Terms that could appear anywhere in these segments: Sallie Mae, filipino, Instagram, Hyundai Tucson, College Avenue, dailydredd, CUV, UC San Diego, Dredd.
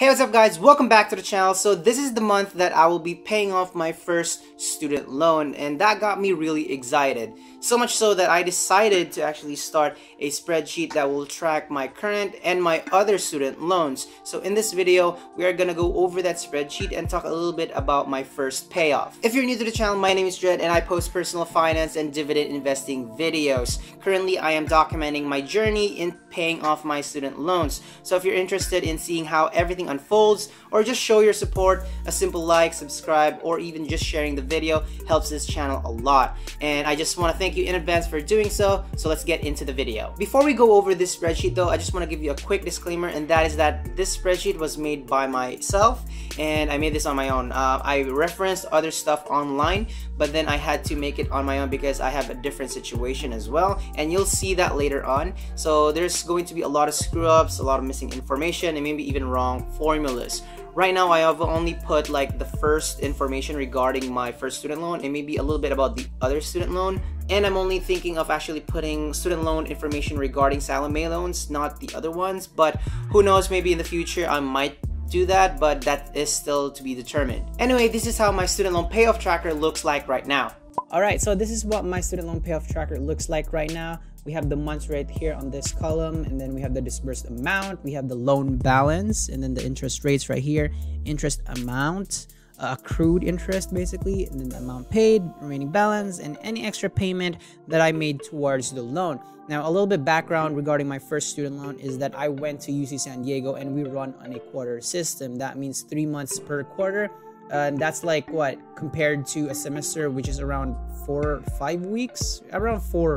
Hey, what's up guys, welcome back to the channel. So this is the month that I will be paying off my first student loan, and that got me really excited, so much so that I decided to actually start a spreadsheet that will track my current and my other student loans. So in this video we are gonna go over that spreadsheet and talk a little bit about my first payoff. If you're new to the channel, my name is Dredd and I post personal finance and dividend investing videos. Currently I am documenting my journey in paying off my student loans, so if you're interested in seeing how everything unfolds or just show your support, a simple like, subscribe, or even just sharing the video helps this channel a lot, and I just want to thank you in advance for doing so. So let's get into the video. Before we go over this spreadsheet though, I just want to give you a quick disclaimer, and that is that this spreadsheet was made by myself and I made this on my own. I referenced other stuff online, but then I had to make it on my own because I have a different situation as well, and you'll see that later on. So there's going to be a lot of screw-ups, a lot of missing information, and maybe even wrong formulas. Right now I have only put like the first information regarding my first student loan and maybe a little bit about the other student loan, and I'm only thinking of actually putting student loan information regarding Sallie Mae loans, not the other ones, but who knows, maybe in the future I might do that, but that is still to be determined. Anyway, this is how my student loan payoff tracker looks like right now. Alright, so this is what my student loan payoff tracker looks like right now. We have the months right here on this column, and then we have the disbursed amount, we have the loan balance, and then the interest rates right here, interest amount, accrued interest basically, and then the amount paid, remaining balance, and any extra payment that I made towards the loan. Now, a little bit background regarding my first student loan is that I went to UC San Diego and we run on a quarter system. That means 3 months per quarter. And that's like what, compared to a semester, which is around 4 or 5 weeks, around 4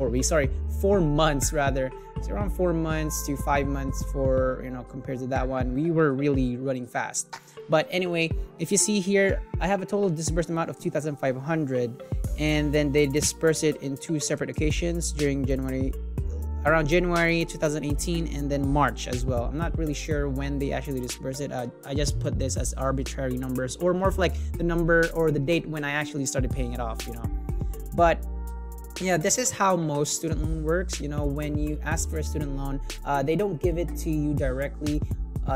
weeks, sorry, 4 months rather. It's around 4 months to 5 months for, you know, compared to that one, we were really running fast. But anyway, if you see here, I have a total disbursed amount of 2,500, and then they disperse it in 2 separate occasions during January, around January 2018, and then March as well. I'm not really sure when they actually disperse it. I just put this as arbitrary numbers, or more of like the number or the date when I actually started paying it off, you know. But yeah, this is how most student loan works. You know, when you ask for a student loan, they don't give it to you directly.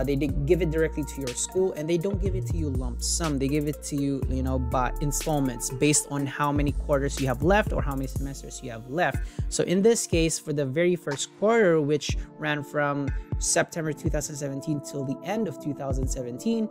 They give it directly to your school, and they don't give it to you lump sum. They give it to you, you know, by installments based on how many quarters you have left or how many semesters you have left. So in this case, for the very first quarter, which ran from September 2017 till the end of 2017,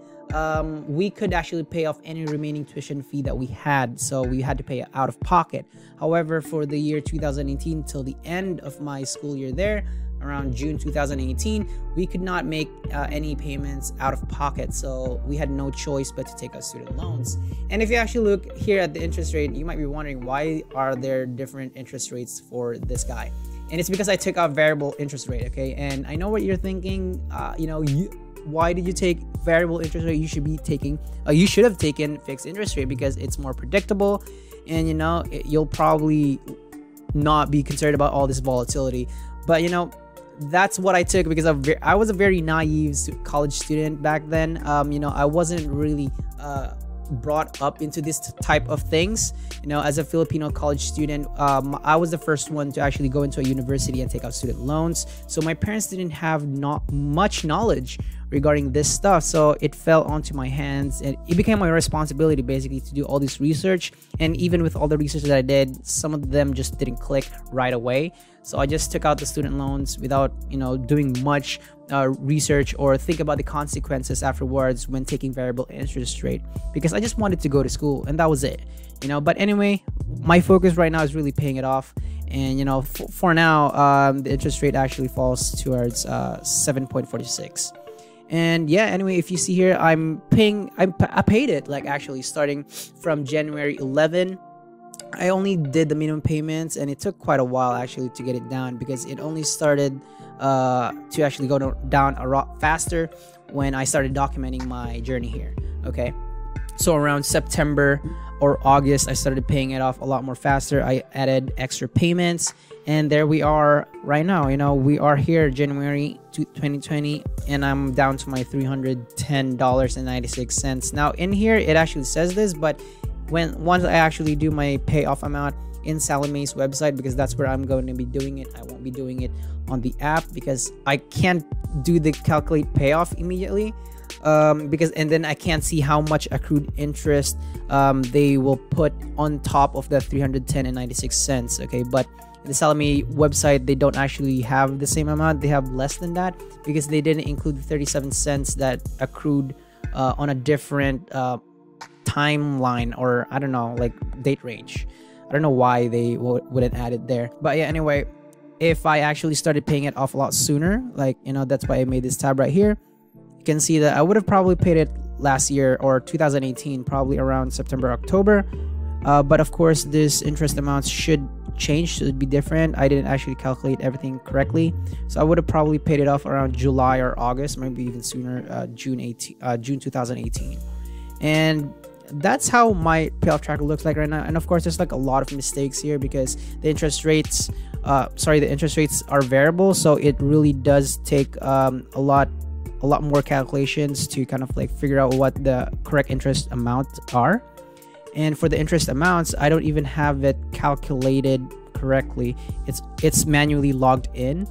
we could actually pay off any remaining tuition fee that we had. So we had to pay out of pocket. However, for the year 2018 till the end of my school year there, around June 2018, we could not make any payments out of pocket, so we had no choice but to take out student loans. And if you actually look here at the interest rate, you might be wondering why are there different interest rates for this guy, and it's because I took out variable interest rate. Okay, and I know what you're thinking, you know, why did you take variable interest rate? You should be taking you should have taken fixed interest rate because it's more predictable, and you know, you'll probably not be concerned about all this volatility. But you know, that's what I took because I was a very naive college student back then. You know, I wasn't really brought up into this type of things. You know, as a Filipino college student, I was the first one to actually go into a university and take out student loans. So my parents didn't have not much knowledge regarding this stuff, so it fell onto my hands, and it became my responsibility basically to do all this research. And even with all the research that I did, some of them just didn't click right away, so I just took out the student loans without, you know, doing much research or think about the consequences afterwards when taking variable interest rate, because I just wanted to go to school and that was it, you know. But anyway, my focus right now is really paying it off. And you know, for now, the interest rate actually falls towards 7.46. And yeah, anyway, if you see here, I paid it, like actually starting from January 11. I only did the minimum payments, and it took quite a while actually to get it down because it only started to actually go down a lot faster when I started documenting my journey here. Okay, so around September or August, I started paying it off a lot more faster. I added extra payments, and there we are right now. You know, we are here January 2020, and I'm down to my $310.96. Now in here it actually says this, but once I actually do my payoff amount, in Sallie Mae's website, because that's where I'm going to be doing it. I won't be doing it on the app because I can't do the calculate payoff immediately, and then I can't see how much accrued interest they will put on top of that $310.96. Okay, but the Sallie Mae website, they don't actually have the same amount. They have less than that because they didn't include the 37 cents that accrued on a different timeline, or I don't know, like date range. I don't know why they wouldn't add it there. But yeah, anyway, if I actually started paying it off a lot sooner, like, you know, that's why I made this tab right here. You can see that I would have probably paid it last year, or 2018, probably around September, October. But of course, this interest amounts should change, should be different. I didn't actually calculate everything correctly, so I would have probably paid it off around July or August, maybe even sooner, June 2018. And that's how my payoff tracker looks like right now. And of course, there's like a lot of mistakes here because the interest rates, the interest rates are variable, so it really does take a lot more calculations to kind of like figure out what the correct interest amounts are. And for the interest amounts, I don't even have it calculated correctly. It's manually logged in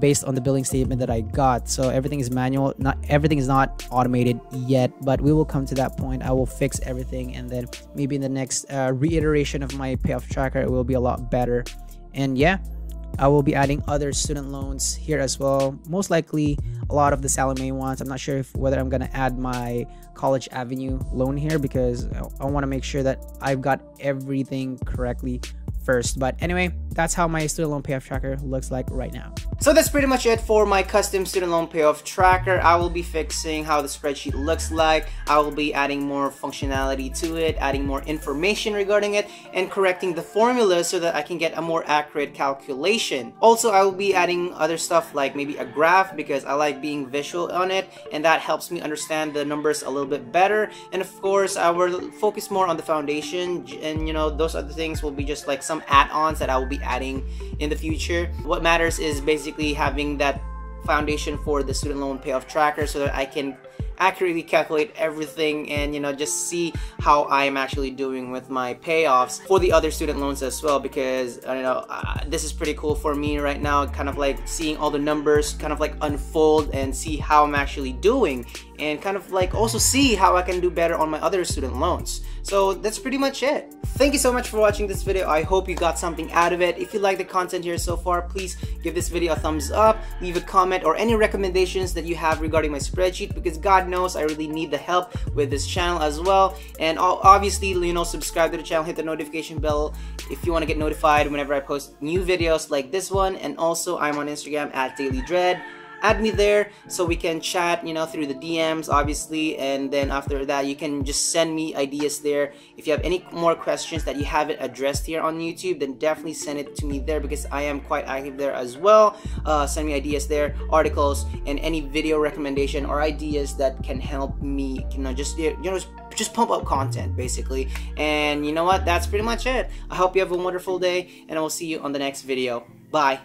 based on the billing statement that I got. So everything is manual. Not everything is not automated yet, but we will come to that point. I will fix everything, and then maybe in the next reiteration of my payoff tracker, it will be a lot better. And yeah, I will be adding other student loans here as well. Most likely a lot of the Sallie Mae ones. I'm not sure whether I'm going to add my College Avenue loan here because I want to make sure that I've got everything correctly first. But anyway, that's how my student loan payoff tracker looks like right now. So that's pretty much it for my custom student loan payoff tracker. I will be fixing how the spreadsheet looks like. I will be adding more functionality to it, adding more information regarding it, and correcting the formula so that I can get a more accurate calculation. Also, I will be adding other stuff like maybe a graph because I like being visual on it, and that helps me understand the numbers a little bit better. And of course, I will focus more on the foundation, and you know, those other things will be just like some add-ons that I will be adding in the future. What matters is basically having that foundation for the student loan payoff tracker so that I can accurately calculate everything and, you know, just see how I'm actually doing with my payoffs for the other student loans as well, because I don't know, this is pretty cool for me right now, kind of like seeing all the numbers kind of like unfold and see how I'm actually doing, and kind of like also see how I can do better on my other student loans. So that's pretty much it. Thank you so much for watching this video. I hope you got something out of it. If you like the content here so far, please give this video a thumbs up, leave a comment or any recommendations that you have regarding my spreadsheet, because God knows I really need the help with this channel as well. And obviously, you know, subscribe to the channel, hit the notification bell if you want to get notified whenever I post new videos like this one. And also, I'm on Instagram at dailydredd. Add me there so we can chat, you know, through the DMs obviously, and then after that you can just send me ideas there. If you have any more questions that you haven't addressed here on YouTube, then definitely send it to me there because I am quite active there as well. Send me ideas there, articles, and any video recommendation or ideas that can help me, you know, just pump up content basically. And you know what, that's pretty much it. I hope you have a wonderful day, and I will see you on the next video. Bye.